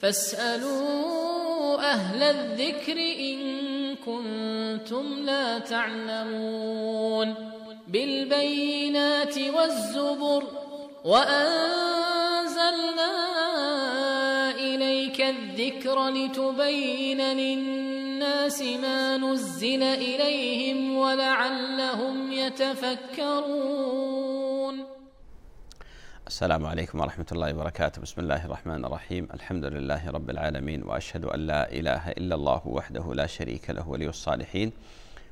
فاسألوا أهل الذكر إن كنتم لا تعلمون بالبينات والزبر وأنزلنا إليك الذكر لتبين للناس ما نزل إليهم ولعلهم يتفكرون. السلام عليكم ورحمة الله وبركاته. بسم الله الرحمن الرحيم. الحمد لله رب العالمين، وأشهد أن لا إله إلا الله وحده لا شريك له ولي الصالحين،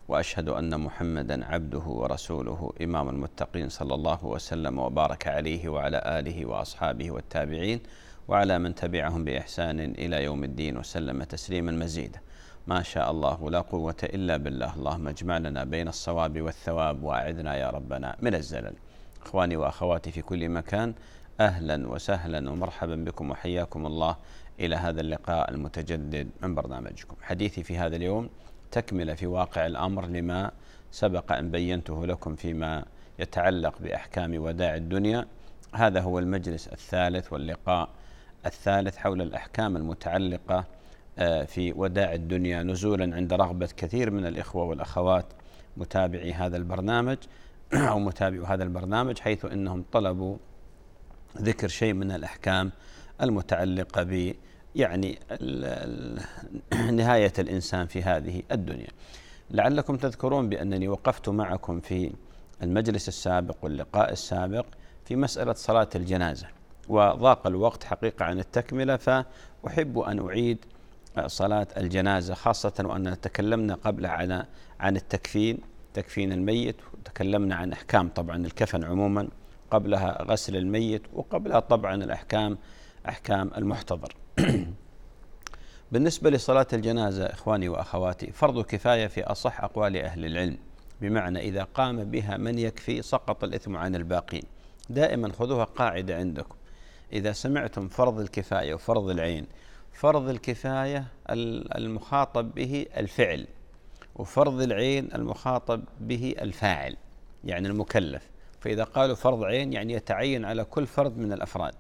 وأشهد أن محمدا عبده ورسوله إمام المتقين، صلى الله وسلم وبارك عليه وعلى آله وأصحابه والتابعين وعلى من تبعهم بإحسان إلى يوم الدين وسلم تسليما مزيدا. ما شاء الله لا قوة إلا بالله. اللهم اجمع لنا بين الصواب والثواب وأعذنا يا ربنا من الزلل. إخواني وأخواتي في كل مكان، أهلا وسهلا ومرحبا بكم وحياكم الله إلى هذا اللقاء المتجدد من برنامجكم. حديثي في هذا اليوم تكمل في واقع الأمر لما سبق أن بينته لكم فيما يتعلق بأحكام وداع الدنيا. هذا هو المجلس الثالث واللقاء الثالث حول الأحكام المتعلقة في وداع الدنيا، نزولا عند رغبة كثير من الإخوة والأخوات متابعي هذا البرنامج أو متابعو هذا البرنامج، حيث أنهم طلبوا ذكر شيء من الأحكام المتعلقة ب يعني نهاية الإنسان في هذه الدنيا. لعلكم تذكرون بأنني وقفت معكم في المجلس السابق واللقاء السابق في مسألة صلاة الجنازة، وضاق الوقت حقيقة عن التكملة، فأحب أن أعيد صلاة الجنازة، خاصة وأننا تكلمنا قبل عن التكفين، تكفين الميت، وتكلمنا عن أحكام طبعا الكفن عموما، قبلها غسل الميت، وقبلها طبعا الأحكام أحكام المحتضر. بالنسبة لصلاة الجنازة إخواني وأخواتي فرض كفاية في أصح أقوال أهل العلم، بمعنى إذا قام بها من يكفي سقط الإثم عن الباقين. دائما خذوها قاعدة عندكم، إذا سمعتم فرض الكفاية وفرض العين، فرض الكفاية المخاطب به الفعل، وفرض العين المخاطب به الفاعل يعني المكلف. فإذا قالوا فرض عين يعني يتعين على كل فرد من الأفراد،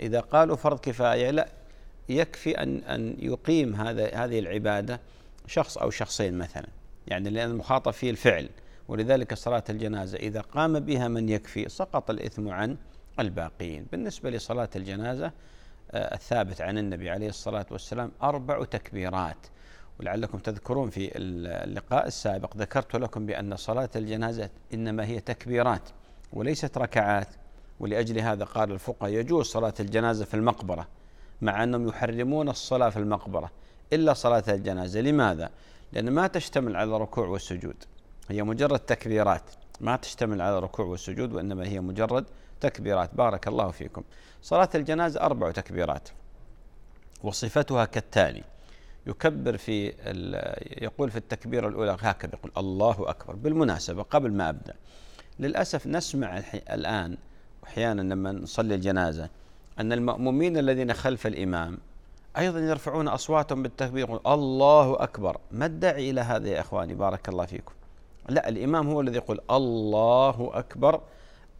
إذا قالوا فرض كفاية لا، يكفي أن يقيم هذه العبادة شخص أو شخصين مثلا، يعني لأن المخاطب فيه الفعل. ولذلك صلاة الجنازة إذا قام بها من يكفي سقط الإثم عن الباقين. بالنسبة لصلاة الجنازة الثابت عن النبي عليه الصلاة والسلام 4 تكبيرات، ولعلكم تذكرون في اللقاء السابق ذكرت لكم بأن صلاة الجنازة إنما هي تكبيرات وليست ركعات، ولأجل هذا قال الفقهاء يجوز صلاة الجنازة في المقبرة، مع أنهم يحرمون الصلاة في المقبرة إلا صلاة الجنازة. لماذا؟ لأن ما تشتمل على الركوع والسجود، هي مجرد تكبيرات، ما تشتمل على الركوع والسجود، وإنما هي مجرد تكبيرات. بارك الله فيكم. صلاة الجنازة 4 تكبيرات، وصفتها كالتالي: يكبر في يقول في التكبيرة الأولى هكذا، يقول الله أكبر. بالمناسبة قبل ما أبدأ، للأسف نسمع الآن أحيانا لما نصلي الجنازة أن المأمومين الذين خلف الإمام أيضا يرفعون أصواتهم بالتكبير، يقول الله أكبر. ما الداعي إلى هذا يا إخواني؟ بارك الله فيكم. لا، الإمام هو الذي يقول الله أكبر،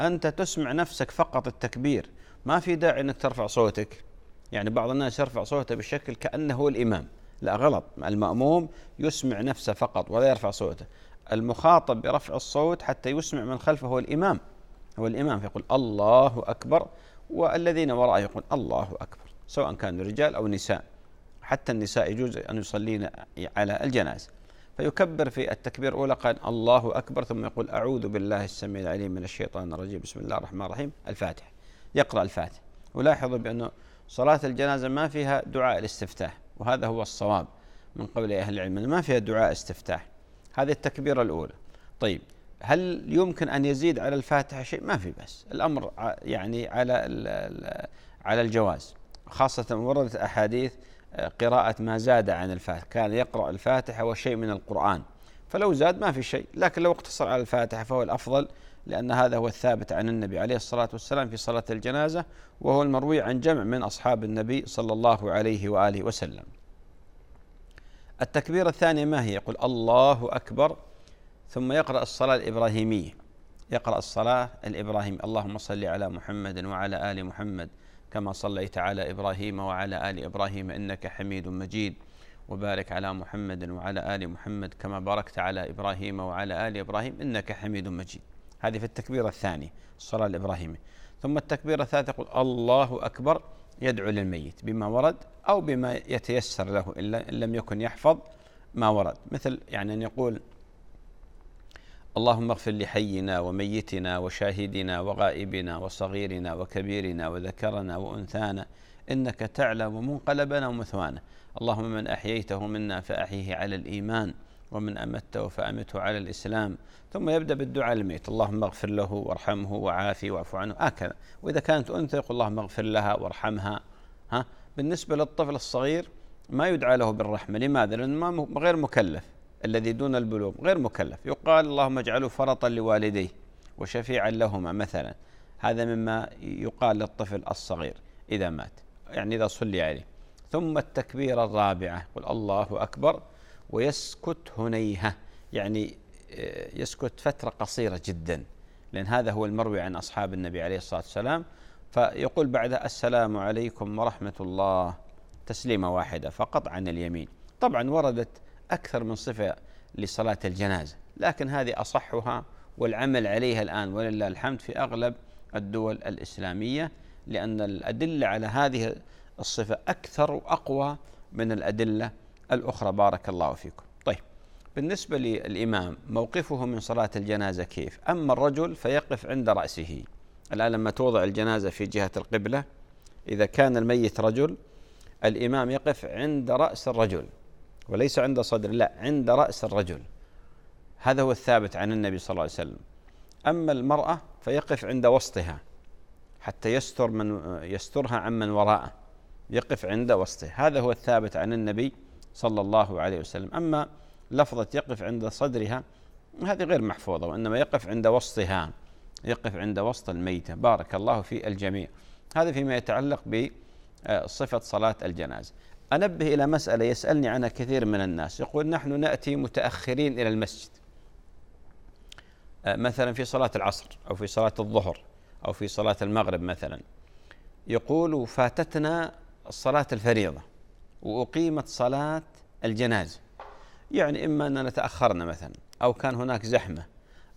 أنت تسمع نفسك فقط التكبير، ما في داعي أنك ترفع صوتك. يعني بعض الناس يرفع صوته بالشكل كأنه هو الإمام، لا، غلط. المأموم يسمع نفسه فقط ولا يرفع صوته. المخاطب برفع الصوت حتى يسمع من خلفه هو الإمام، هو الإمام، فيقول الله أكبر، والذين وراءه يقول الله أكبر، سواء كانوا رجال أو نساء، حتى النساء يجوز أن يصلين على الجنازة. فيكبر في التكبير الأولى قال الله أكبر، ثم يقول أعوذ بالله السميع العليم من الشيطان الرجيم، بسم الله الرحمن الرحيم، الفاتحة، يقرأ الفاتحة. ولاحظوا بأنه صلاة الجنازة ما فيها دعاء الاستفتاح، وهذا هو الصواب من قول أهل العلم، ما فيها دعاء استفتاح. هذه التكبيرة الأولى. طيب، هل يمكن أن يزيد على الفاتحة شيء؟ ما في بس، الأمر يعني على الجواز، خاصة وردت أحاديث قراءة ما زاد عن الفاتحة، كان يقرأ الفاتحة وشيء من القرآن، فلو زاد ما في شيء، لكن لو اقتصر على الفاتحة فهو الأفضل، لأن هذا هو الثابت عن النبي عليه الصلاة والسلام في صلاة الجنازة، وهو المروي عن جمع من أصحاب النبي صلى الله عليه وآله وسلم. التكبيرة الثانية ما هي؟ يقول الله أكبر، ثم يقرأ الصلاة الإبراهيمية، يقرأ الصلاة الإبراهيمية، اللهم صل على محمد وعلى آل محمد كما صليت على إبراهيم وعلى آل إبراهيم إنك حميد مجيد، وبارك على محمد وعلى آل محمد كما باركت على إبراهيم وعلى آل إبراهيم إنك حميد مجيد. هذه في التكبير الثاني الصلاة الإبراهيمي. ثم التكبير الثالث يقول الله أكبر، يدعو للميت بما ورد أو بما يتيسر له إلا إن لم يكن يحفظ ما ورد، مثل يعني أن يقول اللهم اغفر لحينا وميتنا وشاهدنا وغائبنا وصغيرنا وكبيرنا وذكرنا وأنثانا إنك تعلم منقلبنا ومثوانا، اللهم من أحييته منا فأحيه على الإيمان ومن أمته فأمته على الإسلام، ثم يبدأ بالدعاء للميت اللهم اغفر له وارحمه وعافي واعف عنه هكذا. وإذا كانت أنثى يقول اللهم اغفر لها وارحمها. بالنسبة للطفل الصغير ما يدعى له بالرحمة، لماذا؟ لأنه غير مكلف، الذي دون البلوغ غير مكلف، يقال اللهم اجعله فرطا لوالديه وشفيعا لهما مثلا، هذا مما يقال للطفل الصغير إذا مات، يعني إذا صلي عليه. ثم التكبير الرابعة قل الله أكبر ويسكت هنيهة، يعني يسكت فترة قصيرة جدا، لأن هذا هو المروي عن أصحاب النبي عليه الصلاة والسلام، فيقول بعد السلام عليكم ورحمة الله تسليمة واحدة فقط عن اليمين. طبعا وردت أكثر من صفة لصلاة الجنازة، لكن هذه أصحها والعمل عليها الآن ولله الحمد في أغلب الدول الإسلامية، لأن الأدلة على هذه الصفة أكثر وأقوى من الأدلة الأخرى. بارك الله فيكم. طيب بالنسبة للإمام موقفه من صلاة الجنازة كيف؟ أما الرجل فيقف عند رأسه. الآن لما توضع الجنازة في جهة القبلة، إذا كان الميت رجل الإمام يقف عند رأس الرجل، وليس عند صدر، لا عند رأس الرجل، هذا هو الثابت عن النبي صلى الله عليه وسلم. أما المرأة فيقف عند وسطها حتى يستر من يسترها عمن وراءه، يقف عند وسطه، هذا هو الثابت عن النبي صلى الله عليه وسلم. أما لفظة يقف عند صدرها هذه غير محفوظة، وإنما يقف عند وسطها، يقف عند وسط الميتة. بارك الله في الجميع. هذا فيما يتعلق بصفة صلاة الجنازة. أنبه إلى مسألة يسألني عنها كثير من الناس، يقول نحن نأتي متأخرين إلى المسجد مثلا في صلاة العصر أو في صلاة الظهر أو في صلاة المغرب مثلا، يقول فاتتنا صلاة الفريضة وأقيمت صلاة الجنازة، يعني إما أننا تأخرنا مثلا أو كان هناك زحمة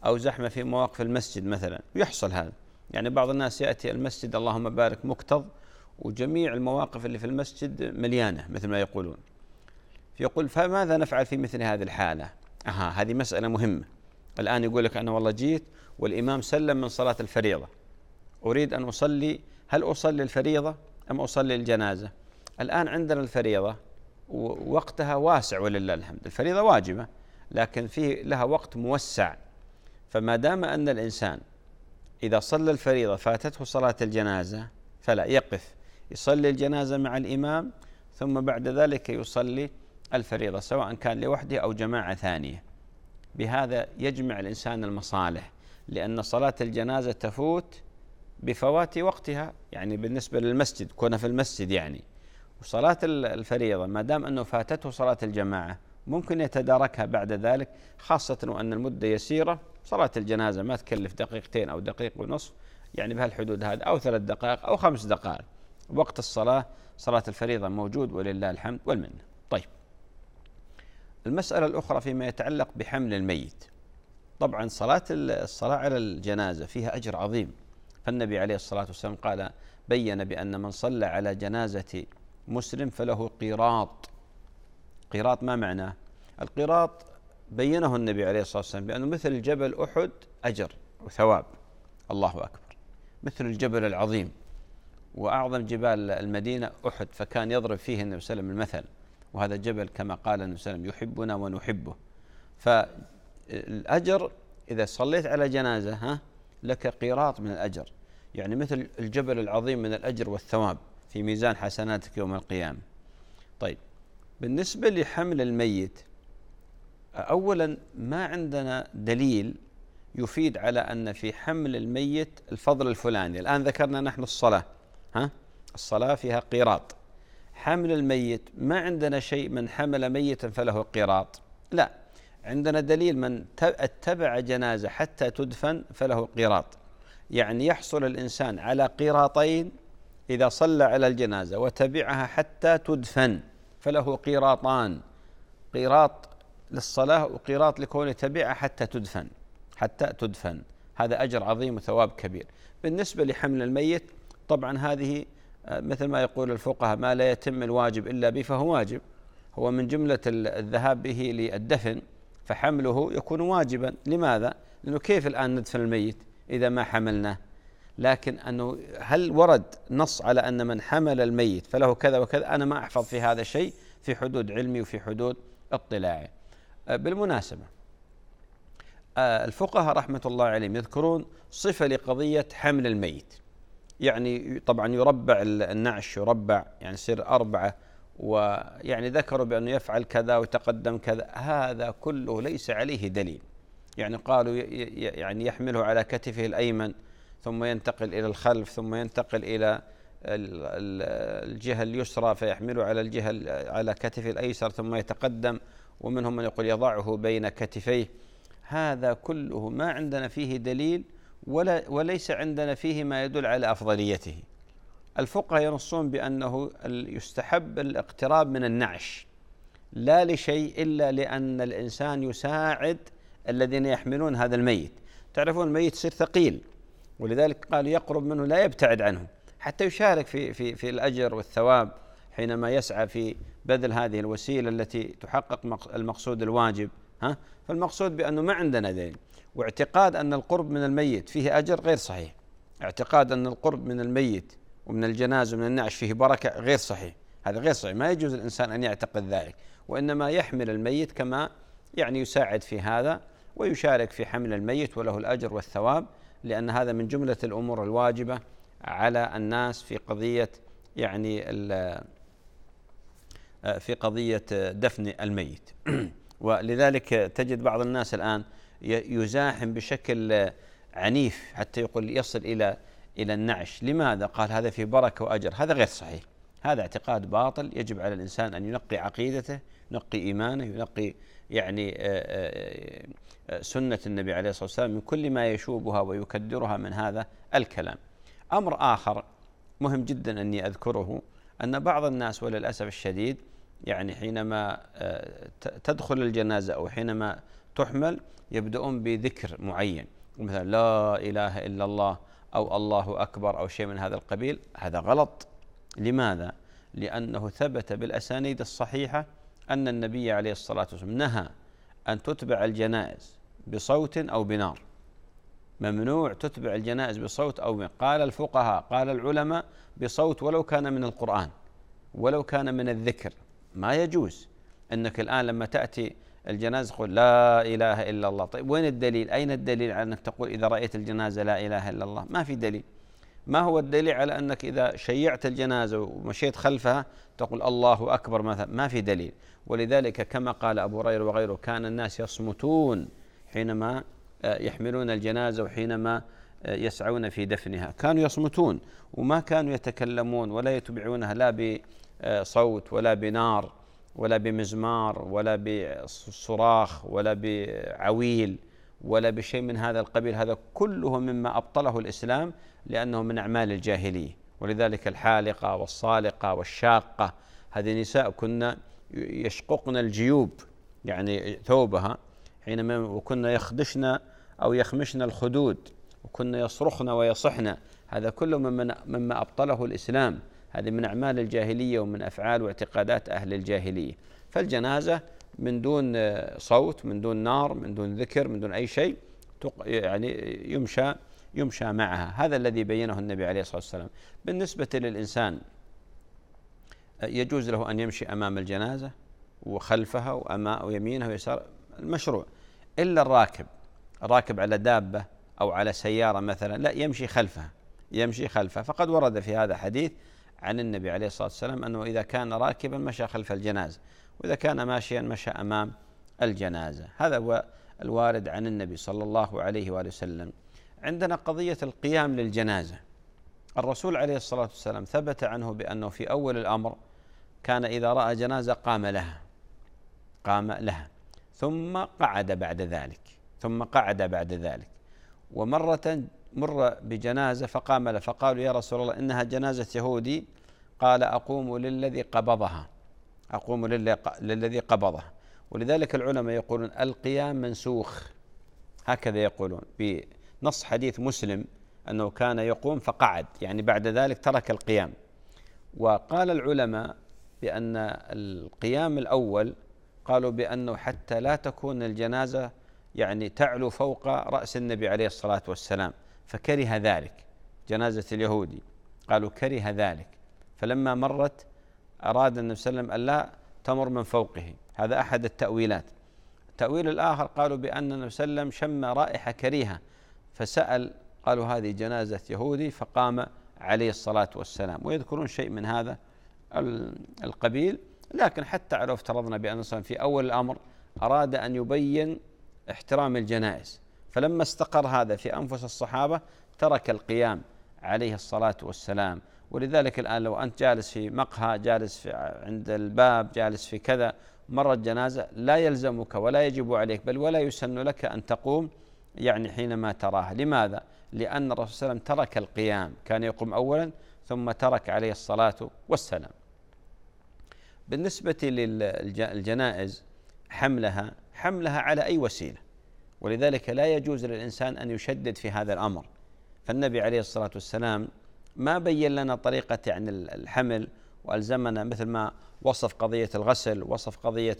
أو زحمة في مواقف المسجد مثلا، يحصل هذا، يعني بعض الناس يأتي المسجد اللهم بارك مكتظ وجميع المواقف اللي في المسجد مليانة مثل ما يقولون، فيقول فماذا نفعل في مثل هذه الحالة؟ هذه مسألة مهمة. الآن يقول لك أنا والله جيت والإمام سلم من صلاة الفريضة، أريد أن أصلي، هل أصلي الفريضة أم أصلي الجنازة؟ الآن عندنا الفريضة ووقتها واسع ولله الحمد، الفريضة واجبة لكن فيه لها وقت موسع، فما دام أن الإنسان إذا صلى الفريضة فاتته صلاة الجنازة فلا، يقف يصلي الجنازة مع الإمام ثم بعد ذلك يصلي الفريضة سواء كان لوحده أو جماعة ثانية، بهذا يجمع الإنسان المصالح، لأن صلاة الجنازة تفوت بفوات وقتها، يعني بالنسبة للمسجد كونه في المسجد يعني، وصلاة الفريضة ما دام أنه فاتته صلاة الجماعة ممكن يتداركها بعد ذلك، خاصة وأن المدة يسيرة، صلاة الجنازة ما تكلف دقيقتين أو دقيقة ونصف، يعني بهالحدود هذا، أو 3 دقائق أو 5 دقائق، وقت الصلاة صلاة الفريضة موجود ولله الحمد والمنة. طيب المسألة الأخرى فيما يتعلق بحمل الميت، طبعا الصلاة على الجنازة فيها أجر عظيم، فالنبي عليه الصلاة والسلام قال بيّن بأن من صلى على جنازة مسلم فله قيراط. قيراط ما معناه؟ القيراط بيّنه النبي عليه الصلاة والسلام بأنه مثل جبل أحد أجر وثواب، الله أكبر، مثل الجبل العظيم وأعظم جبال المدينة أحد، فكان يضرب فيه النبي صلى الله عليه وسلم المثل، وهذا الجبل كما قال النبي صلى الله عليه وسلم يحبنا ونحبه، فالأجر إذا صليت على جنازة لك قيراط من الأجر، يعني مثل الجبل العظيم من الأجر والثواب في ميزان حسناتك يوم القيامة. طيب بالنسبة لحمل الميت، أولا ما عندنا دليل يفيد على أن في حمل الميت الفضل الفلاني. الآن ذكرنا نحن الصلاة، الصلاة فيها قيراط، حمل الميت ما عندنا شيء من حمل ميتا فله قيراط، لا، عندنا دليل من اتبع جنازة حتى تدفن فله قيراط، يعني يحصل الإنسان على قيراطين إذا صلى على الجنازة وتبعها حتى تدفن فله قيراطان، قيراط للصلاة وقيراط لكونه تبعها حتى تدفن، هذا أجر عظيم وثواب كبير. بالنسبة لحمل الميت طبعا هذه مثل ما يقول الفقهاء ما لا يتم الواجب إلا به فهو واجب، هو من جملة الذهاب به للدفن فحمله يكون واجبا. لماذا؟ لأنه كيف الآن ندفن الميت إذا ما حملناه؟ لكن أنه هل ورد نص على أن من حمل الميت فله كذا وكذا؟ أنا ما أحفظ في هذا شيء في حدود علمي وفي حدود اطلاعي. بالمناسبة الفقهاء رحمة الله عليهم يذكرون صفة لقضية حمل الميت، يعني طبعا يربع النعش، يربع يعني يصير أربعة، ويعني ذكروا بأنه يفعل كذا وتقدم كذا، هذا كله ليس عليه دليل. يعني قالوا يعني يحمله على كتفه الأيمن ثم ينتقل إلى الخلف ثم ينتقل إلى الجهة اليسرى فيحمله على كتفه الأيسر ثم يتقدم، ومنهم من يقول يضعه بين كتفيه. هذا كله ما عندنا فيه دليل وليس عندنا فيه ما يدل على أفضليته. الفقهاء ينصون بأنه يستحب الاقتراب من النعش لا لشيء إلا لأن الإنسان يساعد الذين يحملون هذا الميت. تعرفون الميت يصير ثقيل، ولذلك قالوا يقرب منه لا يبتعد عنه حتى يشارك في الأجر والثواب حينما يسعى في بذل هذه الوسيلة التي تحقق المقصود الواجب. فالمقصود بأنه ما عندنا دليل. واعتقاد أن القرب من الميت فيه أجر غير صحيح، اعتقاد أن القرب من الميت ومن الجنازة ومن النعش فيه بركة غير صحيح، هذا غير صحيح، ما يجوز الإنسان أن يعتقد ذلك، وإنما يحمل الميت كما يعني يساعد في هذا ويشارك في حمل الميت وله الأجر والثواب، لأن هذا من جملة الأمور الواجبة على الناس في قضية يعني في قضية دفن الميت. ولذلك تجد بعض الناس الآن يزاحم بشكل عنيف حتى يقول يصل إلى النعش. لماذا؟ قال هذا في بركة وأجر. هذا غير صحيح، هذا اعتقاد باطل. يجب على الإنسان أن ينقي عقيدته، ينقي إيمانه، ينقي يعني سنة النبي عليه الصلاة والسلام من كل ما يشوبها ويكدرها من هذا الكلام. أمر آخر مهم جدا أني أذكره، أن بعض الناس وللأسف الشديد يعني حينما تدخل الجنازة أو حينما تحمل يبدؤون بذكر معين، مثلا لا إله إلا الله أو الله أكبر أو شيء من هذا القبيل. هذا غلط. لماذا؟ لأنه ثبت بالأسانيد الصحيحة أن النبي عليه الصلاة والسلام نهى أن تتبع الجنائز بصوت أو بنار، ممنوع تتبع الجنائز بصوت أو بنار. قال الفقهاء، قال العلماء بصوت ولو كان من القرآن ولو كان من الذكر ما يجوز. أنك الآن لما تأتي الجنازة تقول لا إله إلا الله، طيب وين الدليل؟ أين الدليل على أنك تقول إذا رأيت الجنازة لا إله إلا الله؟ ما في دليل. ما هو الدليل على أنك إذا شيعت الجنازة ومشيت خلفها تقول الله أكبر مثلا؟ ما في دليل. ولذلك كما قال أبو هريرة وغيره كان الناس يصمتون حينما يحملون الجنازة وحينما يسعون في دفنها، كانوا يصمتون وما كانوا يتكلمون ولا يتبعونها لا بصوت ولا بنار ولا بمزمار ولا بصراخ ولا بعويل ولا بشيء من هذا القبيل. هذا كله مما أبطله الإسلام لأنه من أعمال الجاهلية. ولذلك الحالقة والصالقة والشاقة هذه نساء كنا يشققن الجيوب يعني ثوبها حينما، وكنا يخدشن أو يخمشن الخدود، وكنا يصرخن ويصحن. هذا كله مما أبطله الإسلام، هذه من أعمال الجاهلية ومن أفعال واعتقادات أهل الجاهلية. فالجنازة من دون صوت، من دون نار، من دون ذكر، من دون أي شيء يعني يمشى معها. هذا الذي بيّنه النبي عليه الصلاة والسلام. بالنسبة للإنسان يجوز له أن يمشي أمام الجنازة وخلفها وأمام ويمينها ويسار، المشروع، إلا الراكب على دابة أو على سيارة مثلا، لا يمشي خلفها. فقد ورد في هذا حديث عن النبي عليه الصلاة والسلام أنه إذا كان راكبا مشى خلف الجنازة، وإذا كان ماشيا مشى أمام الجنازة. هذا هو الوارد عن النبي صلى الله عليه وآله وسلم. عندنا قضية القيام للجنازة. الرسول عليه الصلاة والسلام ثبت عنه بأنه في أول الأمر كان إذا رأى جنازة قام لها ثم قعد بعد ذلك ومرة مر بجنازة فقام فقالوا يا رسول الله إنها جنازة يهودي، قال أقوم للذي قبضها، أقوم للذي قبضها. ولذلك العلماء يقولون القيام منسوخ، هكذا يقولون بنص حديث مسلم أنه كان يقوم فقعد، يعني بعد ذلك ترك القيام. وقال العلماء بأن القيام الأول قالوا بأنه حتى لا تكون الجنازة يعني تعلو فوق رأس النبي عليه الصلاة والسلام، فكره ذلك جنازة اليهودي، قالوا كره ذلك، فلما مرت أراد النبي صلى الله عليه وسلم ألا تمر من فوقه، هذا أحد التأويلات. التأويل الآخر قالوا بأن النبي صلى الله عليه وسلم شم رائحة كريهة فسأل، قالوا هذه جنازة يهودي، فقام عليه الصلاة والسلام. ويذكرون شيء من هذا القبيل، لكن حتى لو افترضنا بأن في أول الأمر أراد أن يبين احترام الجنائز، فلما استقر هذا في أنفس الصحابة ترك القيام عليه الصلاة والسلام. ولذلك الآن لو أنت جالس في مقهى، جالس عند الباب، جالس في كذا، مرت جنازة، لا يلزمك ولا يجب عليك بل ولا يسن لك أن تقوم يعني حينما تراها. لماذا؟ لأن الرسول صلى الله عليه وسلم ترك القيام، كان يقوم أولا ثم ترك عليه الصلاة والسلام. بالنسبة للجنائز حملها على أي وسيلة، ولذلك لا يجوز للإنسان أن يشدد في هذا الأمر. فالنبي عليه الصلاة والسلام ما بين لنا طريقة يعني الحمل وألزمنا، مثل ما وصف قضية الغسل، وصف قضية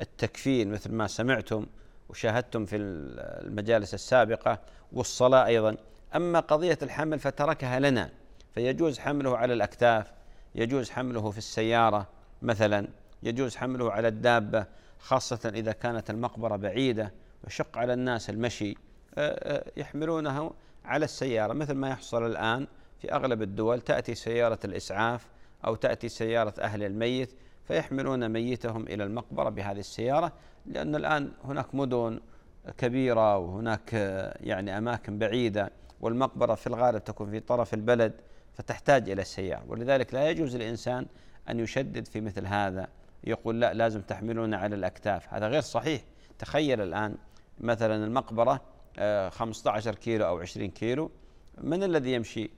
التكفين مثل ما سمعتم وشاهدتم في المجالس السابقة، والصلاة أيضا. أما قضية الحمل فتركها لنا، فيجوز حمله على الأكتاف، يجوز حمله في السيارة مثلا، يجوز حمله على الدابة، خاصة إذا كانت المقبرة بعيدة وشق على الناس المشي، يحملونه على السيارة، مثل ما يحصل الآن في أغلب الدول، تأتي سيارة الإسعاف أو تأتي سيارة أهل الميت فيحملون ميتهم إلى المقبرة بهذه السيارة، لأن الآن هناك مدن كبيرة وهناك يعني أماكن بعيدة، والمقبرة في الغالب تكون في طرف البلد فتحتاج إلى السيارة. ولذلك لا يجوز للإنسان أن يشدد في مثل هذا، يقول لا لازم تحملون على الأكتاف، هذا غير صحيح. تخيل الآن مثلا المقبرة 15 كيلو أو 20 كيلو، من الذي يمشي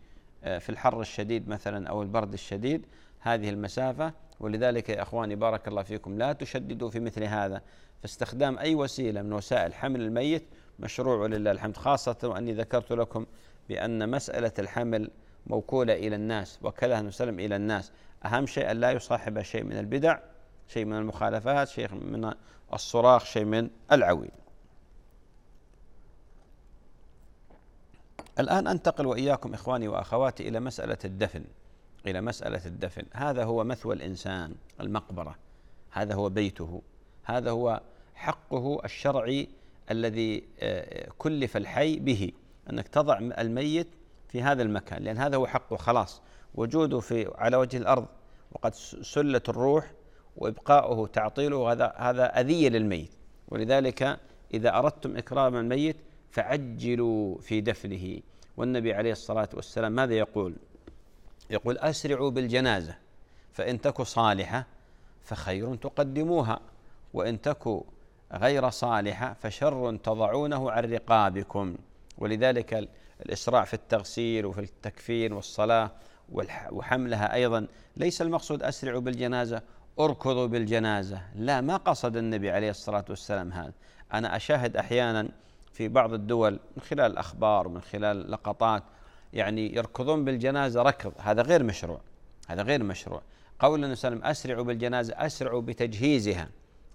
في الحر الشديد مثلا أو البرد الشديد هذه المسافة؟ ولذلك يا أخواني بارك الله فيكم لا تشددوا في مثل هذا، فاستخدام أي وسيلة من وسائل حمل الميت مشروع ولله الحمد، خاصة وأني ذكرت لكم بأن مسألة الحمل موكولة إلى الناس، وكلها النبي صلى الله عليه وسلم إلى الناس. أهم شيء أن لا يصاحب شيء من البدع، شيء من المخالفات، شيء من الصراخ، شيء من العويل. الآن أنتقل وإياكم إخواني وأخواتي إلى مسألة الدفن، إلى مسألة الدفن. هذا هو مثوى الإنسان، المقبرة، هذا هو بيته، هذا هو حقه الشرعي الذي كلف الحي به، أنك تضع الميت في هذا المكان، لأن هذا هو حقه خلاص، وجوده في على وجه الأرض وقد سلت الروح، وإبقاؤه تعطيله هذا أذية للميت. ولذلك إذا أردتم إكرام الميت فعجلوا في دفنه. والنبي عليه الصلاة والسلام ماذا يقول؟ يقول أسرعوا بالجنازة، فإن تكو صالحة فخير تقدموها، وإن تكو غير صالحة فشر تضعونه عن رقابكم. ولذلك الإسراع في التغسيل وفي التكفين والصلاة وحملها أيضا، ليس المقصود أسرعوا بالجنازة اركضوا بالجنازة، لا، ما قصد النبي عليه الصلاة والسلام هذا. أنا أشاهد أحيانا في بعض الدول من خلال الأخبار ومن خلال لقطات يعني يركضون بالجنازة ركض، هذا غير مشروع، هذا غير مشروع. قول النبي صلى الله عليه وسلم أسرعوا بالجنازة، أسرعوا بتجهيزها،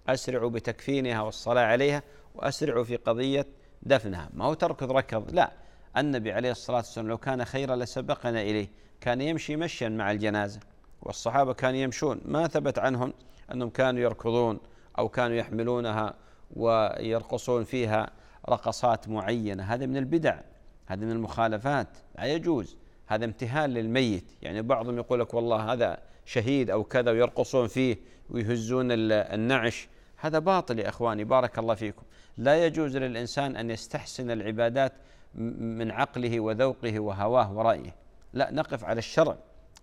أسرعوا بتكفينها والصلاة عليها، وأسرعوا في قضية دفنها، ما هو تركض ركض، لا. النبي عليه الصلاة والسلام لو كان خيرا لسبقنا إليه، كان يمشي مشيا مع الجنازة، والصحابة كانوا يمشون، ما ثبت عنهم أنهم كانوا يركضون أو كانوا يحملونها ويرقصون فيها رقصات معينة، هذا من البدع، هذا من المخالفات، لا يجوز، هذا امتهان للميت. يعني بعضهم يقول لك والله هذا شهيد أو كذا ويرقصون فيه ويهزون النعش، هذا باطل يا إخواني بارك الله فيكم. لا يجوز للإنسان أن يستحسن العبادات من عقله وذوقه وهواه ورأيه، لا، نقف على الشرع.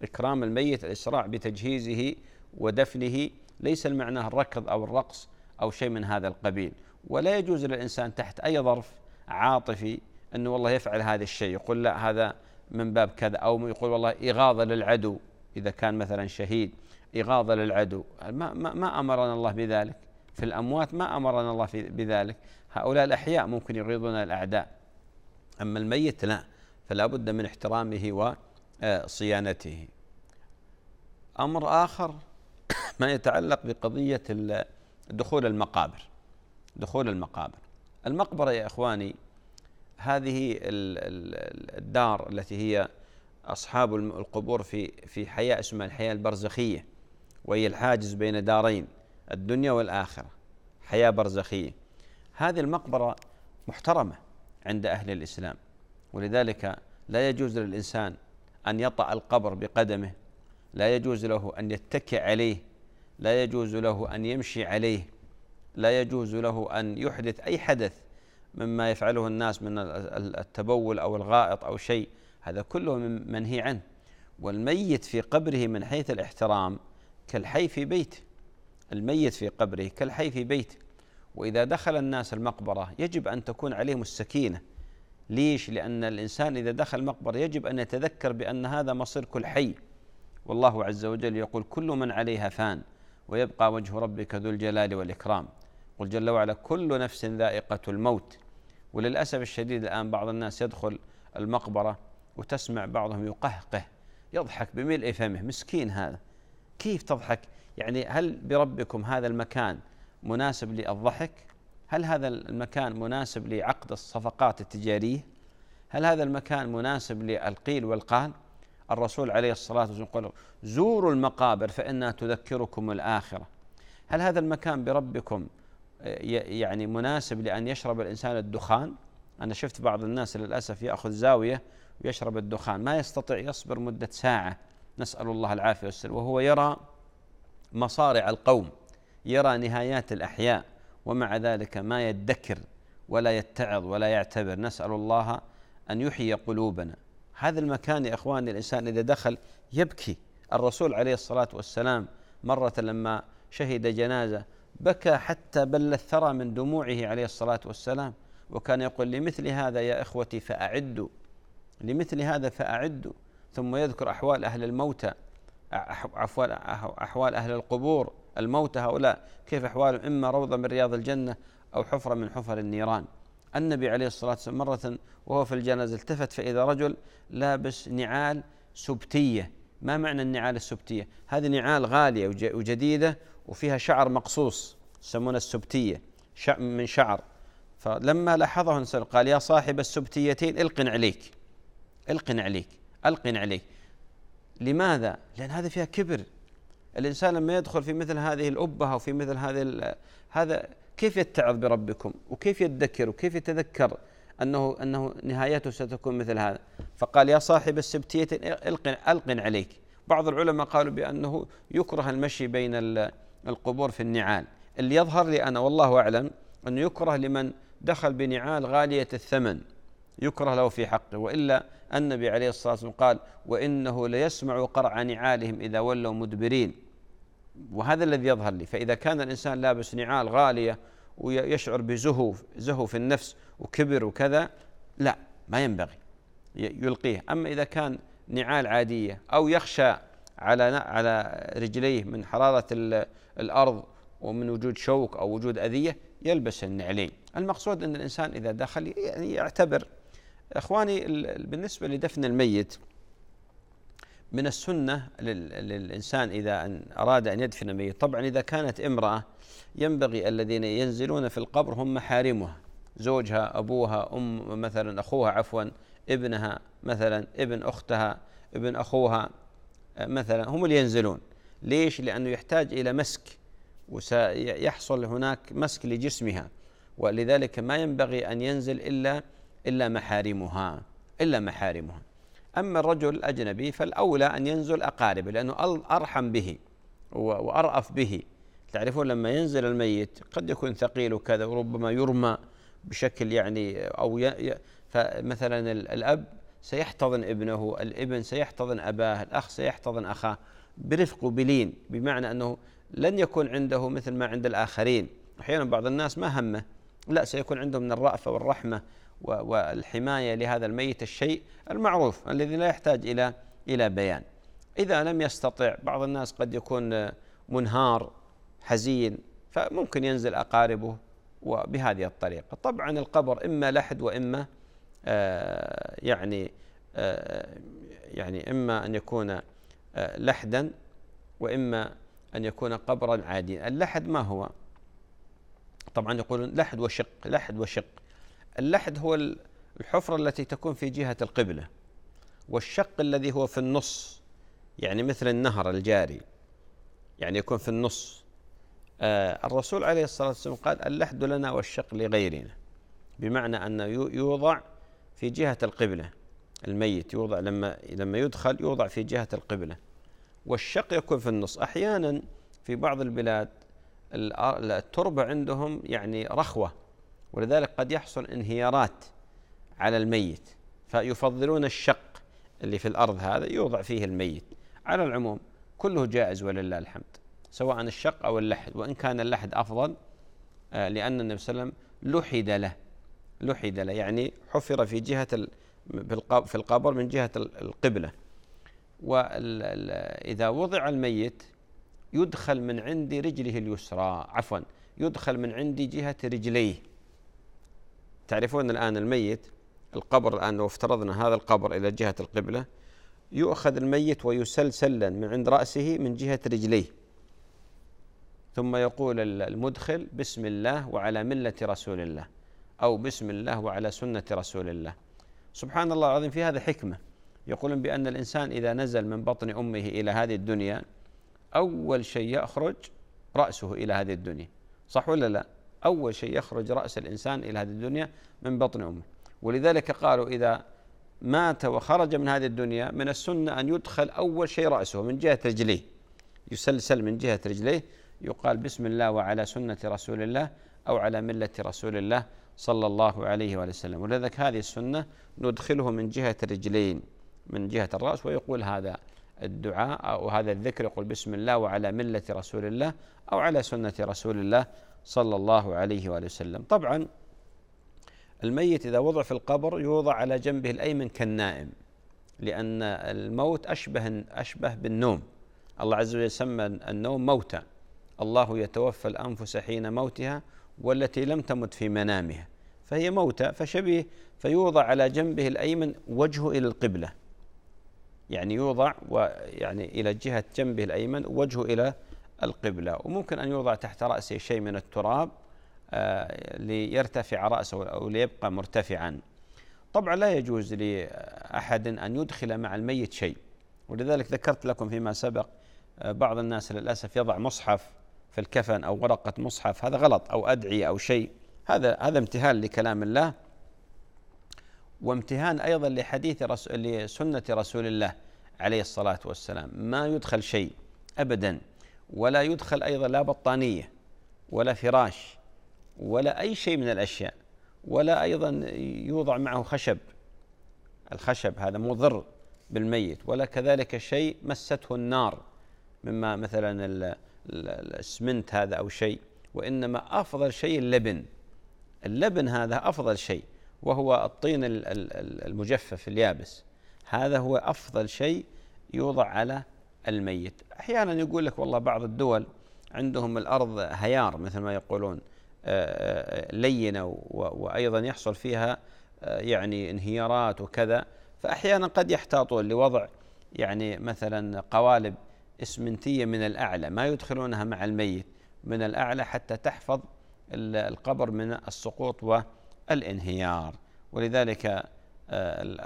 إكرام الميت الإسراع بتجهيزه ودفنه، ليس المعنى الركض أو الرقص أو شيء من هذا القبيل. ولا يجوز للإنسان تحت أي ظرف عاطفي أنه والله يفعل هذا الشيء، يقول لا هذا من باب كذا، أو يقول والله إغاظة للعدو إذا كان مثلا شهيد، إغاظة للعدو. ما أمرنا الله بذلك، في الأموات ما أمرنا الله بذلك. هؤلاء الأحياء ممكن يغيظون الأعداء، أما الميت لا، فلا بد من احترامه وصيانته. أمر آخر ما يتعلق بقضية دخول المقابر. دخول المقابر، المقبرة يا إخواني هذه الدار التي هي أصحاب القبور في حياة اسمها الحياة البرزخية، وهي الحاجز بين دارين الدنيا والآخرة، حياة برزخية. هذه المقبرة محترمة عند أهل الإسلام، ولذلك لا يجوز للإنسان أن يطأ القبر بقدمه، لا يجوز له أن يتكئ عليه، لا يجوز له أن يمشي عليه، لا يجوز له أن يحدث أي حدث مما يفعله الناس من التبول أو الغائط أو شيء، هذا كله منهي عنه. والميت في قبره من حيث الاحترام كالحي في بيته، الميت في قبره كالحي في بيته. وإذا دخل الناس المقبرة يجب أن تكون عليهم السكينة. ليش؟ لأن الإنسان إذا دخل المقبرة يجب أن يتذكر بأن هذا مصير كل حي، والله عز وجل يقول كل من عليها فان ويبقى وجه ربك ذو الجلال والإكرام، قل جل وعلا كل نفس ذائقة الموت. وللأسف الشديد الآن بعض الناس يدخل المقبرة وتسمع بعضهم يقهقه، يضحك بملء فمه، مسكين هذا كيف تضحك؟ يعني هل بربكم هذا المكان مناسب للضحك؟ هل هذا المكان مناسب لعقد الصفقات التجارية؟ هل هذا المكان مناسب للقيل والقال؟ الرسول عليه الصلاة والسلام يقول زوروا المقابر فإنها تذكركم الآخرة. هل هذا المكان بربكم يعني مناسب لأن يشرب الإنسان الدخان؟ أنا شفت بعض الناس للأسف يأخذ زاوية ويشرب الدخان، ما يستطيع يصبر مدة ساعة، نسأل الله العافية والسلام، وهو يرى مصارع القوم، يرى نهايات الأحياء، ومع ذلك ما يدكر ولا يتعظ ولا يعتبر. نسأل الله أن يحيي قلوبنا. هذا المكان يا إخواني الإنسان إذا دخل يبكي. الرسول عليه الصلاة والسلام مرة لما شهد جنازة بكى حتى بل الثرى من دموعه عليه الصلاة والسلام، وكان يقول لمثل هذا يا إخوتي فأعدوا، لمثل هذا فأعدوا، ثم يذكر أحوال أهل الموتى، أحوال أهل القبور، الموتى هؤلاء كيف أحوالهم، إما روضة من رياض الجنة أو حفرة من حفر النيران. النبي عليه الصلاة والسلام مرة وهو في الجنازة التفت فإذا رجل لابس نعال سبتية. ما معنى النعال السبتية؟ هذه نعال غالية وجديدة وفيها شعر مقصوص يسمونها السبتية، من شعر. فلما لاحظه الإنسان قال يا صاحب السبتيتين ألقن عليك، ألقن عليك، ألقن عليك. لماذا؟ لأن هذا فيها كبر. الإنسان لما يدخل في مثل هذه الأبهة وفي مثل هذا كيف يتعظ بربكم وكيف يتذكر وكيف يتذكر أنه نهايته ستكون مثل هذا؟ فقال يا صاحب السبتية ألقن عليك. بعض العلماء قالوا بأنه يكره المشي بين القبور في النعال، اللي يظهر لي أنا والله أعلم أنه يكره لمن دخل بنعال غالية الثمن، يكره له في حقه. وإلا النبي عليه الصلاة والسلام قال وإنه ليسمع قرع نعالهم إذا ولوا مدبرين، وهذا الذي يظهر لي. فإذا كان الإنسان لابس نعال غالية ويشعر بزهو في النفس وكبر وكذا، لا ما ينبغي يلقيه. أما إذا كان نعال عادية أو يخشى على رجليه من حرارة الأرض ومن وجود شوك أو وجود أذية يلبس النعلين. المقصود أن الإنسان إذا دخل يعني يعتبر. إخواني بالنسبة لدفن الميت من السنة للإنسان إذا أراد أن يدفن الميت، طبعا إذا كانت امرأة ينبغي الذين ينزلون في القبر هم محارمها، زوجها، أبوها، أم مثلا أخوها، عفوا ابنها مثلا، ابن أختها، ابن أخوها مثلا، هم اللي ينزلون. ليش؟ لأنه يحتاج إلى مسك وسيحصل هناك مسك لجسمها، ولذلك ما ينبغي أن ينزل إلا محارمها، إلا محارمها. أما الرجل الأجنبي فالأولى أن ينزل أقاربه، لأنه أرحم به وأرأف به. تعرفون لما ينزل الميت قد يكون ثقيل وكذا، وربما يرمى بشكل يعني فمثلا الأب سيحتضن ابنه، الابن سيحتضن أباه، الأخ سيحتضن أخاه برفق وبلين، بمعنى أنه لن يكون عنده مثل ما عند الآخرين. أحيانا بعض الناس ما همه، لا، سيكون عندهم من الرأفة والرحمة والحماية لهذا الميت الشيء المعروف الذي لا يحتاج إلى بيان. إذا لم يستطع بعض الناس، قد يكون منهار حزين، فممكن ينزل أقاربه وبهذه الطريقة. طبعا القبر إما لحد وإما يعني إما أن يكون لحدا وإما أن يكون قبرا عاديا. اللحد ما هو؟ طبعا يقولون لحد وشق، لحد وشق. اللحد هو الحفرة التي تكون في جهة القبلة، والشق الذي هو في النص، يعني مثل النهر الجاري، يعني يكون في النص. الرسول عليه الصلاة والسلام قال اللحد لنا والشق لغيرنا، بمعنى أنه يوضع في جهة القبلة، الميت يوضع لما يدخل يوضع في جهة القبلة، والشق يكون في النص. أحيانا في بعض البلاد التربة عندهم يعني رخوة، ولذلك قد يحصل انهيارات على الميت، فيفضلون الشق اللي في الأرض هذا يوضع فيه الميت. على العموم كله جائز ولله الحمد، سواء الشق أو اللحد، وإن كان اللحد أفضل، لأن النبي صلى الله عليه وسلم لحد له يعني حفر في جهة في القبر من جهة القبلة. وإذا وضع الميت يدخل من عند رجله اليسرى، عفوا يدخل من عند جهة رجليه. تعرفون الآن الميت، القبر الآن لو افترضنا هذا القبر إلى جهة القبلة، يؤخذ الميت ويسلسلا من عند رأسه من جهة رجليه، ثم يقول المدخل بسم الله وعلى ملة رسول الله، أو بسم الله وعلى سنة رسول الله. سبحان الله العظيم، في هذا حكمة. يقولون بأن الإنسان إذا نزل من بطن أمه إلى هذه الدنيا، أول شيء يخرج رأسه إلى هذه الدنيا، صح ولا لا؟ أول شيء يخرج رأس الإنسان إلى هذه الدنيا من بطن أمه. ولذلك قالوا إذا مات وخرج من هذه الدنيا، من السنة أن يدخل أول شيء رأسه من جهة رجليه، يسلسل من جهة رجليه، يقال بسم الله وعلى سنة رسول الله أو على ملة رسول الله صلى الله عليه وسلم. ولذلك هذه السنة ندخله من جهة رجلين من جهة الرأس، ويقول هذا الدعاء أو هذا الذكر، يقول بسم الله وعلى ملة رسول الله أو على سنة رسول الله صلى الله عليه وسلم. طبعا الميت إذا وضع في القبر يوضع على جنبه الأيمن كالنائم، لأن الموت أشبه بالنوم. الله عز وجل سمى النوم موتا، الله يتوفى الأنفس حين موتها والتي لم تمت في منامها، فهي موتى فشبيه، فيوضع على جنبه الأيمن وجهه إلى القبلة، يعني يوضع ويعني إلى جهة جنبه الأيمن وجهه إلى القبلة. وممكن أن يوضع تحت رأسه شيء من التراب ليرتفع رأسه أو ليبقى مرتفعا. طبعا لا يجوز لأحد أن يدخل مع الميت شيء، ولذلك ذكرت لكم فيما سبق بعض الناس للأسف يضع مصحف في الكفن أو ورقة مصحف، هذا غلط، أو أدعية أو شيء، هذا امتهان لكلام الله، وامتهان أيضا لسنة رسول الله عليه الصلاة والسلام. ما يدخل شيء أبدا، ولا يدخل أيضا لا بطانية ولا فراش ولا أي شيء من الأشياء، ولا أيضا يوضع معه خشب، الخشب هذا مضر بالميت، ولا كذلك شيء مسته النار مما مثلا الاسمنت هذا أو شيء. وإنما أفضل شيء اللبن هذا أفضل شيء، وهو الطين المجفف اليابس، هذا هو أفضل شيء يوضع على الميت. أحيانا يقول لك والله بعض الدول عندهم الأرض هيار مثل ما يقولون، لينة، وأيضا يحصل فيها يعني انهيارات وكذا، فأحيانا قد يحتاطون لوضع يعني مثلا قوالب اسمنتية من الأعلى، ما يدخلونها مع الميت من الأعلى حتى تحفظ القبر من السقوط والانهيار. ولذلك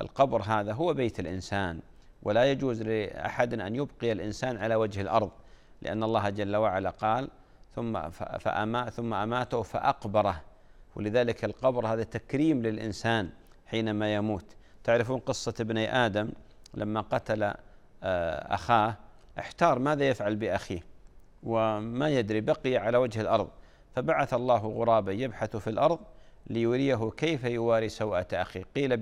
القبر هذا هو بيت الإنسان، ولا يجوز لأحد أن يبقي الإنسان على وجه الأرض، لأن الله جل وعلا قال ثم أماته فأقبره. ولذلك القبر هذا تكريم للإنسان حينما يموت. تعرفون قصة ابني آدم لما قتل أخاه، احتار ماذا يفعل بأخيه وما يدري، بقي على وجه الأرض، فبعث الله غرابا يبحث في الأرض ليريه كيف يواري سوءة أخيه. قيل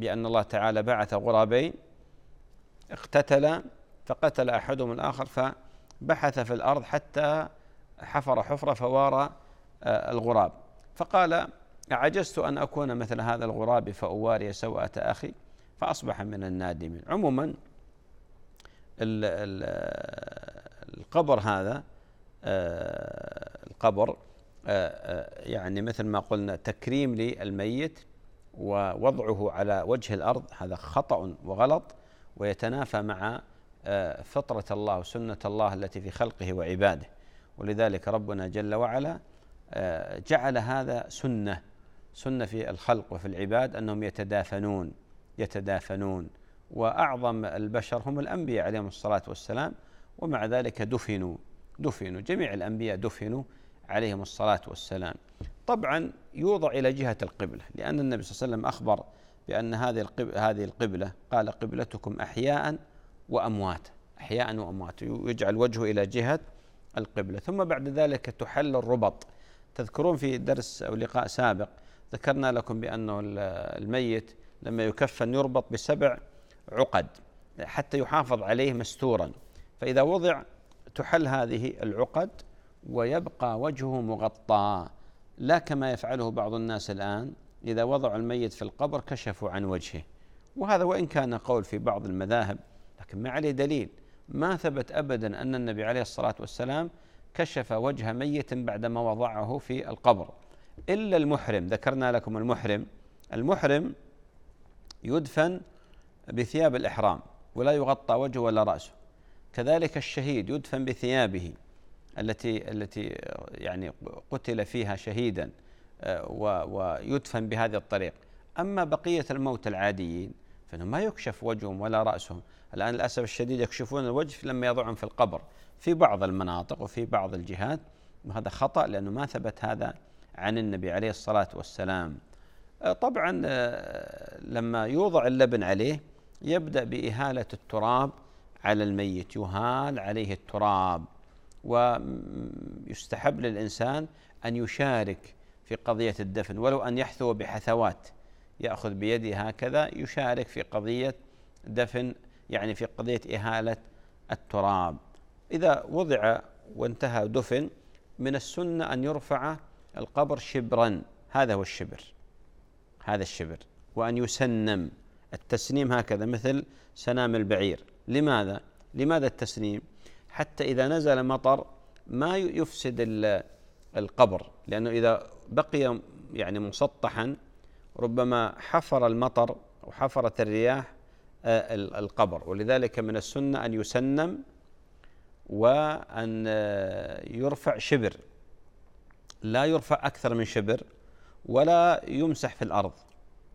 بأن الله تعالى بعث غرابين اقتتلا، فقتل أحدهم الآخر، فبحث في الأرض حتى حفر حفرة فوارى الغراب، فقال عجزت أن أكون مثل هذا الغراب فأواري سوءة أخي فأصبح من النادمين. عموما القبر هذا القبر يعني مثل ما قلنا تكريم للميت ووضعه على وجه الأرض، هذا خطأ وغلط ويتنافى مع فطرة الله وسنة الله التي في خلقه وعباده، ولذلك ربنا جل وعلا جعل هذا سنة في الخلق وفي العباد أنهم يتدافنون وأعظم البشر هم الأنبياء عليهم الصلاة والسلام، ومع ذلك دفنوا جميع الأنبياء دفنوا عليهم الصلاة والسلام. طبعا يوضع إلى جهة القبلة لأن النبي صلى الله عليه وسلم أخبر بأن هذه القبلة قال قبلتكم أحياء وأموات، يجعل وجهه إلى جهة القبلة. ثم بعد ذلك تحل الربط، تذكرون في درس أو لقاء سابق ذكرنا لكم بأنه الميت لما يكفن يربط بسبع عقد حتى يحافظ عليه مستورا، فإذا وضع تحل هذه العقد ويبقى وجهه مغطى، لا كما يفعله بعض الناس الآن إذا وضعوا الميت في القبر كشفوا عن وجهه، وهذا وإن كان قول في بعض المذاهب لكن ما عليه دليل، ما ثبت أبدا أن النبي عليه الصلاة والسلام كشف وجه ميت بعدما وضعه في القبر إلا المحرم. ذكرنا لكم المحرم يدفن بثياب الإحرام ولا يغطى وجهه ولا رأسه، كذلك الشهيد يدفن بثيابه التي يعني قتل فيها شهيدا ويدفن بهذا الطريق. أما بقية الموتى العاديين فإنهم ما يكشف وجههم ولا رأسهم، الآن للأسف الشديد يكشفون الوجه لما يضعهم في القبر في بعض المناطق وفي بعض الجهات، وهذا خطأ لأنه ما ثبت هذا عن النبي عليه الصلاة والسلام. طبعا لما يوضع اللبن عليه يبدأ بإهالة التراب على الميت، يهال عليه التراب، ويستحب للإنسان أن يشارك في قضية الدفن ولو أن يحثو بحثوات، يأخذ بيده هكذا يشارك في قضية دفن، يعني في قضية إهالة التراب. إذا وضع وانتهى دفن من السنة أن يرفع القبر شبرا، هذا هو الشبر، هذا الشبر، وأن يسنم، التسنيم هكذا مثل سنام البعير. لماذا التسنيم؟ حتى إذا نزل مطر ما يفسد القبر، لأنه إذا بقي يعني مسطحا ربما حفر المطر وحفرت الرياح القبر، ولذلك من السنة أن يسنم وأن يرفع شبر، لا يرفع أكثر من شبر ولا يمسح في الأرض.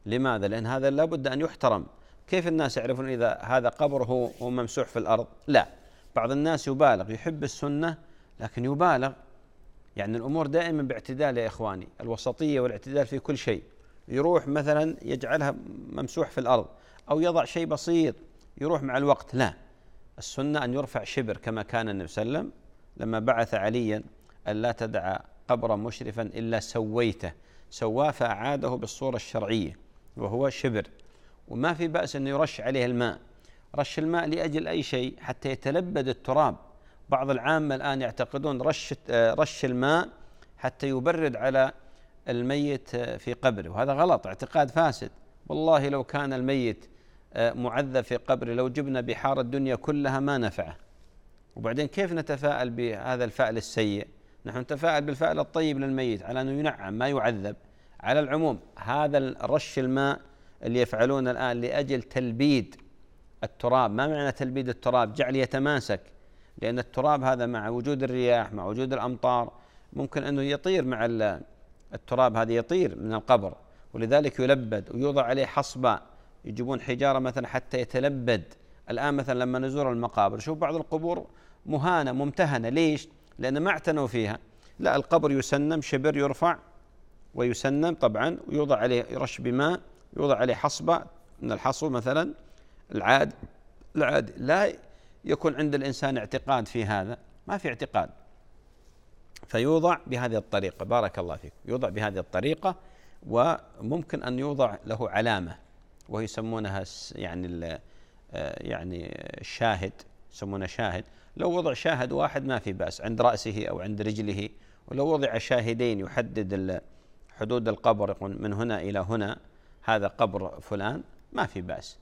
لماذا؟ لأن هذا لا بد أن يحترم. كيف الناس يعرفون إذا هذا قبر هو ممسوح في الأرض؟ لا، بعض الناس يبالغ، يحب السنة لكن يبالغ، يعني الأمور دائما باعتدال يا إخواني، الوسطية والاعتدال في كل شيء. يروح مثلا يجعلها ممسوح في الأرض أو يضع شيء بسيط يروح مع الوقت، لا، السنة أن يرفع شبر كما كان النبي صلى الله عليه وسلم لما بعث عليا ألا تدع قبرا مشرفا إلا سويته، سواه فأعاده بالصورة الشرعية وهو شبر، وما في بأس أن يرش عليه الماء، رش الماء لأجل أي شيء حتى يتلبد التراب. بعض العامة الآن يعتقدون رش الماء حتى يبرد على الميت في قبره، وهذا غلط، اعتقاد فاسد. والله لو كان الميت معذب في قبره لو جبنا بحار الدنيا كلها ما نفعه. وبعدين كيف نتفاءل بهذا الفعل السيء؟ نحن نتفاءل بالفعل الطيب للميت على أنه ينعم ما يعذب. على العموم هذا رش الماء اللي يفعلون الآن لأجل تلبيد التراب. ما معنى تلبيد التراب؟ جعل يتماسك، لأن التراب هذا مع وجود الرياح مع وجود الأمطار ممكن أنه يطير مع التراب، هذا يطير من القبر، ولذلك يلبد ويوضع عليه حصبة، يجيبون حجارة مثلا حتى يتلبد. الآن مثلا لما نزور المقابر شوف بعض القبور مهانة ممتهنة، ليش؟ لأن ما اعتنوا فيها. لا، القبر يسنم، شبر يرفع ويسنم طبعا، ويوضع عليه رش بماء، يوضع عليه حصبة من الحصو مثلا العاد. لا يكون عند الإنسان اعتقاد في هذا، ما في اعتقاد، فيوضع بهذه الطريقة. بارك الله فيك، يوضع بهذه الطريقة، وممكن أن يوضع له علامة وهي يسمونها يعني الشاهد، يسمونه شاهد. لو وضع شاهد واحد ما في بأس عند رأسه أو عند رجله، ولو وضع شاهدين يحدد حدود القبر يقول من هنا إلى هنا هذا قبر فلان ما في بأس،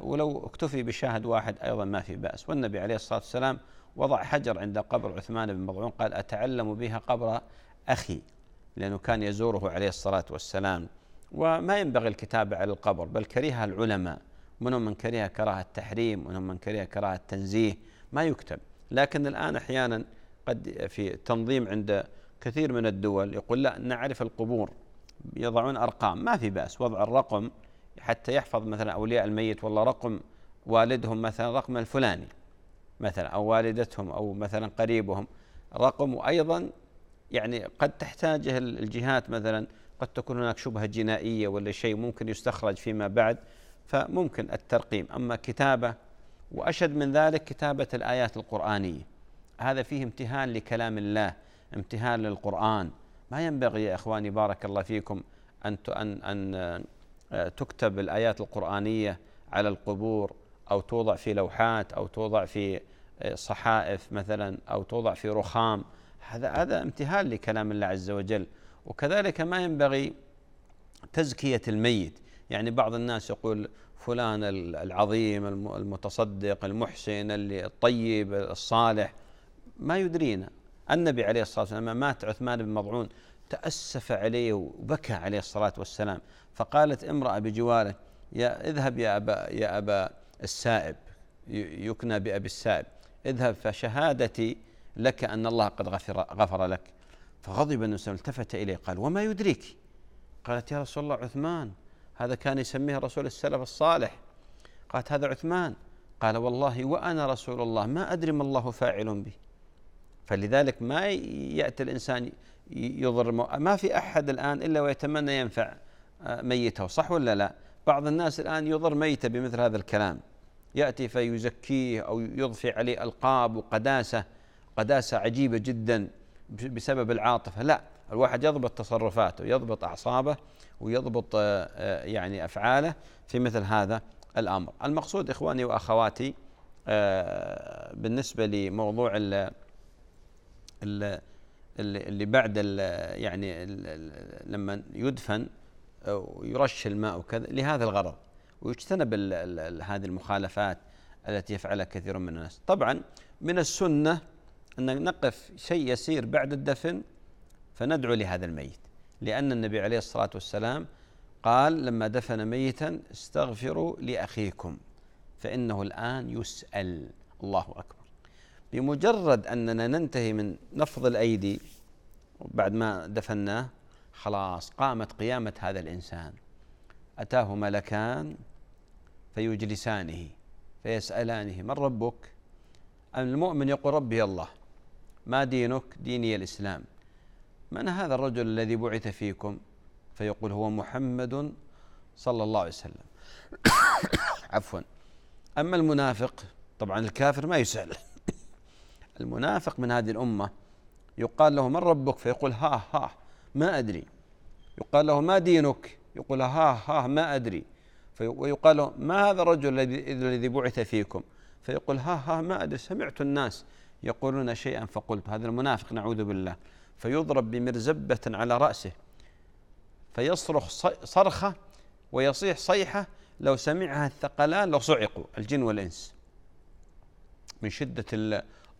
ولو اكتفي بشاهد واحد أيضا ما في بأس. والنبي عليه الصلاة والسلام وضع حجر عند قبر عثمان بن مظعون قال أتعلم بها قبر أخي، لأنه كان يزوره عليه الصلاة والسلام. وما ينبغي الكتابة على القبر، بل كرهها العلماء، منهم من كرهها كراهة التحريم، ومنهم من كرهها كراهة التنزيه، ما يكتب. لكن الآن أحيانا قد في تنظيم عند كثير من الدول يقول لا نعرف القبور، يضعون أرقام، ما في بأس وضع الرقم حتى يحفظ مثلا أولياء الميت والله رقم والدهم مثلا رقم الفلاني مثلا، أو والدتهم أو مثلا قريبهم رقم. وأيضا يعني قد تحتاجه الجهات، مثلا قد تكون هناك شبهة جنائية ولا شيء ممكن يستخرج فيما بعد، فممكن الترقيم. أما كتابة، وأشد من ذلك كتابة الآيات القرآنية، هذا فيه امتهان لكلام الله، امتهان للقرآن، ما ينبغي يا إخواني بارك الله فيكم أن تكتب الآيات القرآنية على القبور، أو توضع في لوحات، أو توضع في صحائف مثلا، أو توضع في رخام، هذا امتهان لكلام الله عز وجل. وكذلك ما ينبغي تزكية الميت، يعني بعض الناس يقول فلان العظيم المتصدق المحسن الطيب الصالح، ما يدرينا. النبي عليه الصلاة والسلام لما مات عثمان بن مظعون تأسف عليه وبكى عليه الصلاة والسلام، فقالت امرأة بجواره اذهب يا أبا السائب، يكنى بأبي السائب، اذهب فشهادتي لك أن الله قد غفر لك. فغضب النبي صلى الله عليه وسلم التفت إليه قال وما يدريك؟ قالت يا رسول الله عثمان، هذا كان يسميه رسول السلف الصالح. قالت هذا عثمان. قال والله وأنا رسول الله ما أدري ما الله فاعل به. فلذلك ما يأتي الإنسان يضر، ما في أحد الآن إلا ويتمنى ينفع ميته، صح ولا لا؟ بعض الناس الآن يضر ميته بمثل هذا الكلام، يأتي فيزكيه أو يضفي عليه ألقاب وقداسة، قداسة عجيبة جدا بسبب العاطفة. لا، الواحد يضبط تصرفاته، يضبط أعصابه، ويضبط يعني أفعاله في مثل هذا الأمر. المقصود إخواني وأخواتي بالنسبة لموضوع اللي بعد يعني لما يدفن ويرش الماء وكذا لهذا الغرض، ويجتنب هذه المخالفات التي يفعلها كثير من الناس. طبعا من السنة أن نقف شيء يسير بعد الدفن فندعو لهذا الميت، لأن النبي عليه الصلاة والسلام قال لما دفن ميتا استغفروا لأخيكم فإنه الآن يسأل. الله أكبر. بمجرد أننا ننتهي من نفض الأيدي بعد ما دفناه، خلاص قامت قيامة هذا الإنسان. أتاه ملكان فيجلسانه فيسألانه من ربك؟ المؤمن يقول ربي الله. ما دينك؟ ديني الإسلام. من هذا الرجل الذي بعث فيكم؟ فيقول هو محمد صلى الله عليه وسلم. عفوا. أما المنافق، طبعا الكافر ما يسأل، المنافق من هذه الأمة يقال له من ربك فيقول ها ها ما أدري، يقال له ما دينك يقول ها ها ما أدري، ويقال له ما هذا الرجل الذي بعث فيكم فيقول ها ها ما أدري، سمعت الناس يقولون شيئا فقلت. هذا المنافق نعوذ بالله. فيضرب بمرزبة على رأسه فيصرخ صرخة ويصيح صيحة لو سمعها الثقلان لصعقوا، الجن والإنس، من شدة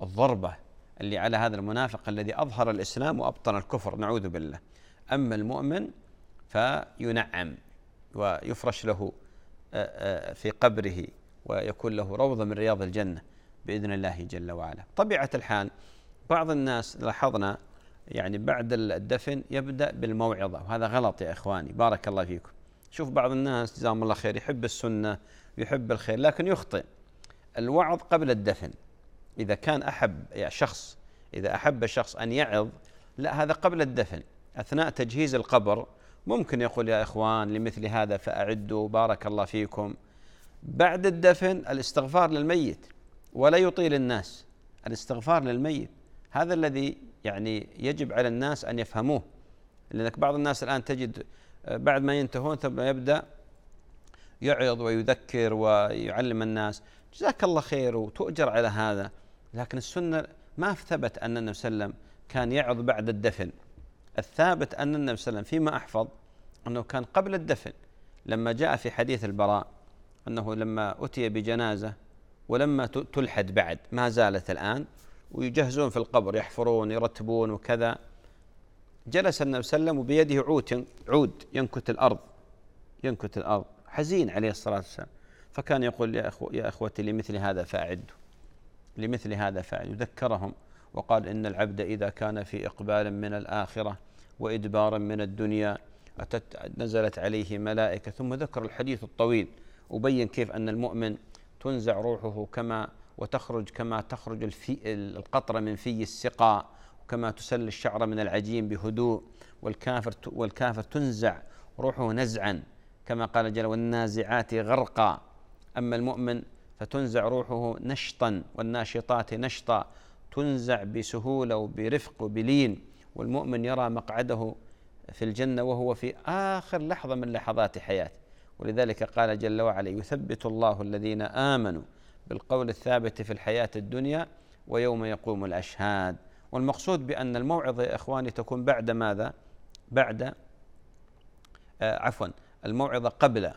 الضربة اللي على هذا المنافق الذي أظهر الإسلام وأبطن الكفر نعوذ بالله. أما المؤمن فينعم ويفرش له في قبره ويكون له روضة من رياض الجنة بإذن الله جل وعلا. طبيعة الحال بعض الناس لاحظنا يعني بعد الدفن يبدأ بالموعظة، وهذا غلط يا إخواني بارك الله فيكم. شوف بعض الناس جزاهم الله خير يحب السنة ويحب الخير لكن يخطئ. الوعظ قبل الدفن، إذا كان إذا أحب شخص أن يعظ، لا هذا قبل الدفن. أثناء تجهيز القبر ممكن يقول يا إخوان لمثل هذا فأعدوا بارك الله فيكم. بعد الدفن الاستغفار للميت، ولا يطيل الناس الاستغفار للميت، هذا الذي يعني يجب على الناس أن يفهموه. لأنك بعض الناس الآن تجد بعد ما ينتهون ثم يبدأ يعظ ويذكر ويعلم الناس، جزاك الله خير وتؤجر على هذا. لكن السنة ما ثبت أن النبي صلى الله عليه وسلم كان يعظ بعد الدفن، الثابت أن النبي صلى الله عليه وسلم فيما أحفظ أنه كان قبل الدفن لما جاء في حديث البراء أنه لما أتي بجنازة ولما تلحد بعد ما زالت الآن ويجهزون في القبر يحفرون يرتبون وكذا، جلس النبي صلى الله عليه وسلم وبيده عود ينكت الأرض حزين عليه الصلاة والسلام، فكان يقول يا أخوتي لمثل هذا فاعد وذكرهم وقال إن العبد إذا كان في إقبال من الآخرة وإدبار من الدنيا نزلت عليه ملائكة، ثم ذكر الحديث الطويل وبين كيف أن المؤمن تنزع روحه كما تخرج القطرة من في السقاء، وكما تسل الشعر من العجين بهدوء، والكافر تنزع روحه نزعا كما قال جل والنازعات غرقا، أما المؤمن فتنزع روحه نشطا والناشطات نشطا، تنزع بسهولة وبرفق وبلين، والمؤمن يرى مقعده في الجنة وهو في آخر لحظة من لحظات حياته، ولذلك قال جل وعلا يثبت الله الذين آمنوا بالقول الثابت في الحياة الدنيا ويوم يقوم الأشهاد. والمقصود بأن الموعظة يا إخواني تكون بعد ماذا؟ بعد الموعظة قبل،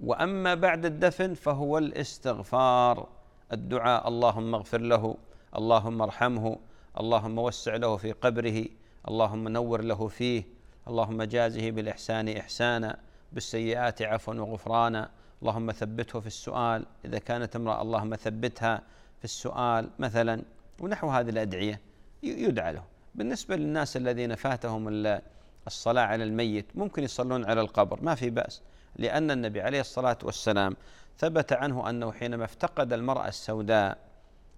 وأما بعد الدفن فهو الاستغفار، الدعاء اللهم اغفر له، اللهم ارحمه، اللهم وسع له في قبره، اللهم نور له فيه، اللهم جازه بالإحسان إحسانا، بالسيئات عفوا وغفرانا، اللهم ثبته في السؤال إذا كانت امرأة اللهم ثبتها في السؤال مثلا، ونحو هذه الأدعية يدعى له. بالنسبة للناس الذين فاتهم الصلاة على الميت ممكن يصلون على القبر ما في بأس، لأن النبي عليه الصلاة والسلام ثبت عنه أنه حينما افتقد المرأة السوداء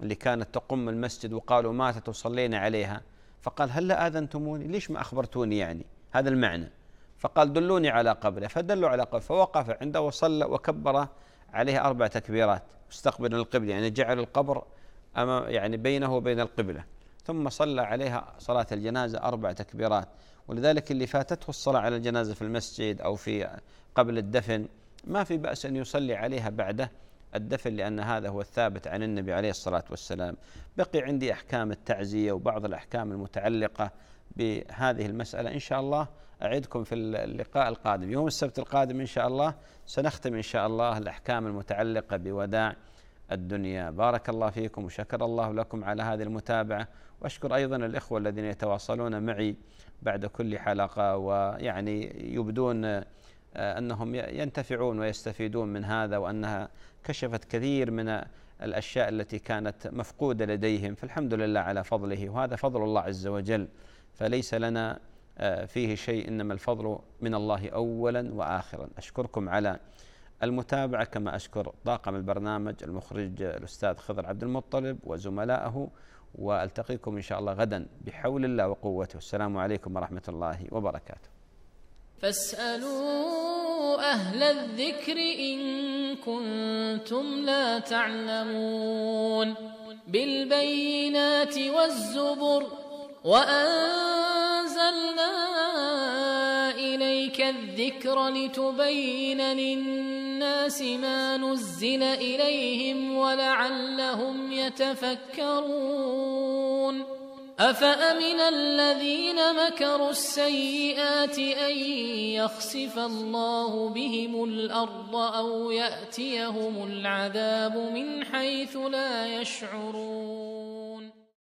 اللي كانت تقم المسجد وقالوا ماتت وصلينا عليها، فقال هلا آذنتموني؟ ليش ما أخبرتوني يعني هذا المعنى؟ فقال دلوني على قبره، فدلوا على قبره، فوقف عنده وصلى وكبر عليه 4 تكبيرات استقبل القبلة، يعني جعل القبر يعني بينه وبين القبلة، ثم صلى عليها صلاة الجنازة 4 تكبيرات. ولذلك اللي فاتته الصلاة على الجنازة في المسجد أو في قبل الدفن ما في بأس أن يصلي عليها بعد الدفن، لأن هذا هو الثابت عن النبي عليه الصلاة والسلام. بقي عندي أحكام التعزية وبعض الأحكام المتعلقة بهذه المسألة، إن شاء الله أعدكم في اللقاء القادم يوم السبت القادم إن شاء الله، سنختم إن شاء الله الأحكام المتعلقة بوداع الدنيا. بارك الله فيكم وشكر الله لكم على هذه المتابعة، وأشكر أيضا الإخوة الذين يتواصلون معي بعد كل حلقة، ويعني يبدون أنهم ينتفعون ويستفيدون من هذا، وأنها كشفت كثير من الأشياء التي كانت مفقودة لديهم، فالحمد لله على فضله، وهذا فضل الله عز وجل فليس لنا فيه شيء، إنما الفضل من الله أولا وآخرا. أشكركم على المتابعة، كما أشكر طاقم البرنامج المخرج الأستاذ خضر عبد المطلب وزملائه، وألتقيكم إن شاء الله غدا بحول الله وقوته. السلام عليكم ورحمة الله وبركاته. فاسألوا أهل الذكر إن كنتم لا تعلمون بالبينات والزبر، وأنزلنا إليك الذكر لتبين للناس ما نزل إليهم ولعلهم يتفكرون. أفأمن الذين مكروا السيئات أن يخسف الله بهم الأرض أو يأتيهم العذاب من حيث لا يشعرون.